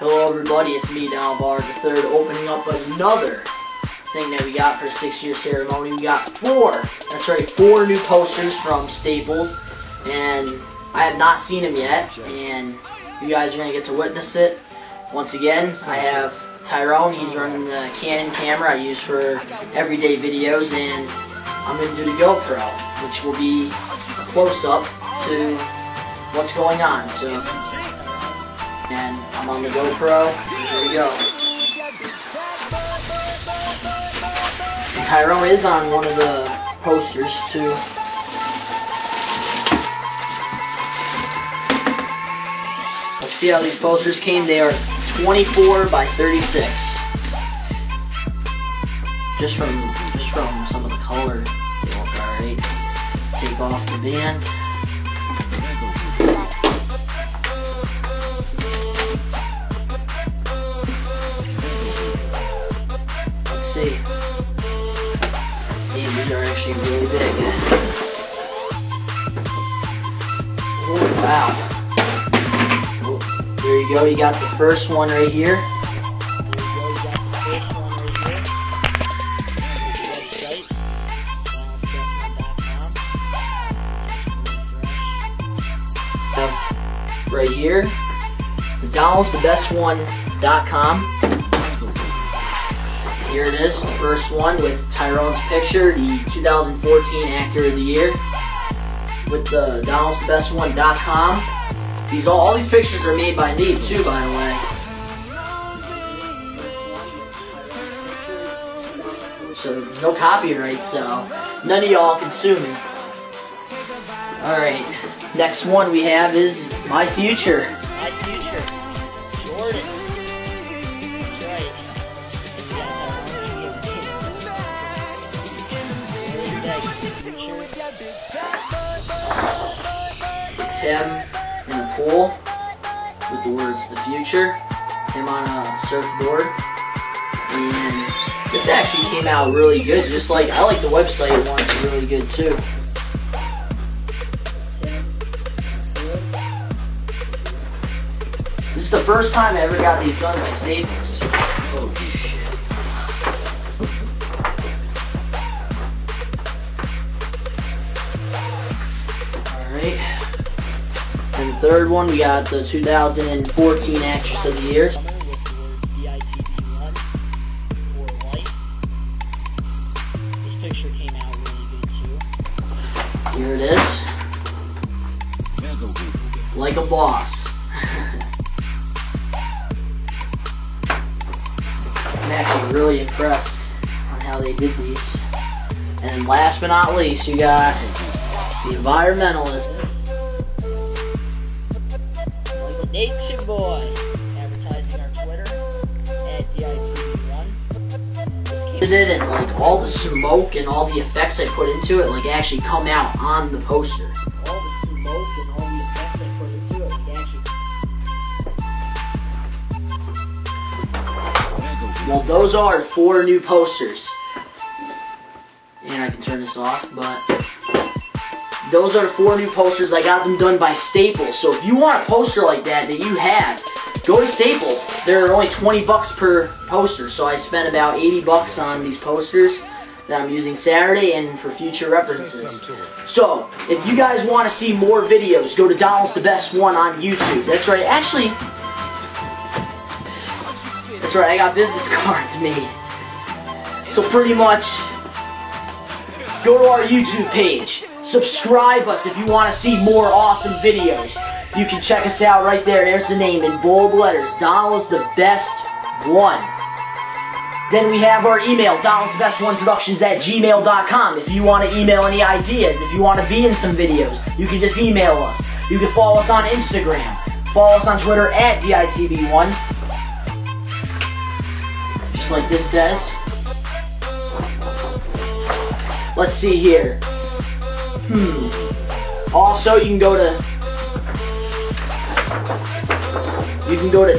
Hello everybody, it's me, Dalvar the Third, opening up another thing that we got for the 6-year ceremony. We got four new posters from Staples, and I have not seen them yet, and you guys are going to get to witness it. Once again, I have Tyrone. He's running the Canon camera I use for everyday videos, and I'm going to do the GoPro, which will be a close-up to what's going on. So, and I'm on the GoPro. Here we go. And Tyrone is on one of the posters too. Let's see how these posters came. They are 24 by 36. Just from some of the color, they look alright. Take off the band. Let's see. Damn, these are actually really big. Oh wow. There you go, you got the first one right here. Right here, the Donald's the Best One.com. Here it is, the first one with Tyrone's picture, the 2014 Actor of the Year, with the Donald's the Best One.com. All these pictures are made by me too, by the way. So no copyright, so none of y'all can sue me. Alright, next one we have is My Future. My Future. Jordan. That's right. That's how it's him in the pool with the words "the future," him on a surfboard, and this actually came out really good. Just like I like the website one, it's really good too. This is the first time I ever got these done by Staples. Oh shit. Alright. And the third one, we got the 2014 Actress of the Year. This picture came out really good too. Here it is. Like a boss. I'm actually really impressed on how they did these. And last but not least, you got the Environmentalist. Nature Boy, advertising our Twitter at DITV1. And like all the smoke and all the effects I put into it, like actually come out on the poster. All the smoke and all the effects I put into it, like actually. Well, those are four new posters, and I can turn this off, but. Those are four new posters. I got them done by Staples. So if you want a poster like that you have, go to Staples. They're only 20 bucks per poster. So I spent about 80 bucks on these posters that I'm using Saturday and for future references. So if you guys want to see more videos, go to Donald's the Best One on YouTube. That's right. Actually, that's right. I got business cards made. So pretty much, go to our YouTube page. Subscribe us if you want to see more awesome videos. You can check us out right there. There's the name in bold letters. Donald's the Best One. Then we have our email, donaldsthebest1productions@gmail.com. If you want to email any ideas, if you want to be in some videos, you can just email us. You can follow us on Instagram. Follow us on Twitter at DITV1. Just like this says. Let's see here. Also, you can go to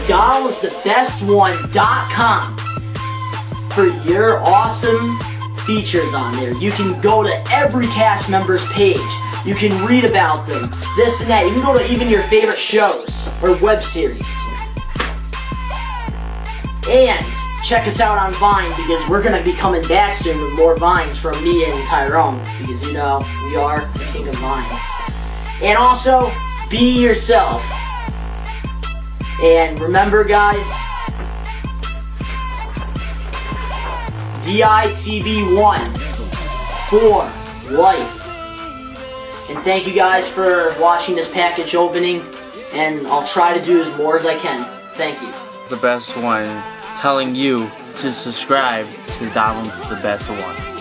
DonaldsTheBestOne.com for your awesome features on there. You can go to every cast member's page. You can read about them, this and that. You can go to even your favorite shows or web series. And check us out on Vine, because we're going to be coming back soon with more Vines from me and Tyrone, because, you know, we are the king of Vines. And also, be yourself. And remember, guys, DITB1 for life. And thank you guys for watching this package opening, and I'll try to do as more as I can. Thank you. The best one telling you to subscribe to Donald's the Best One.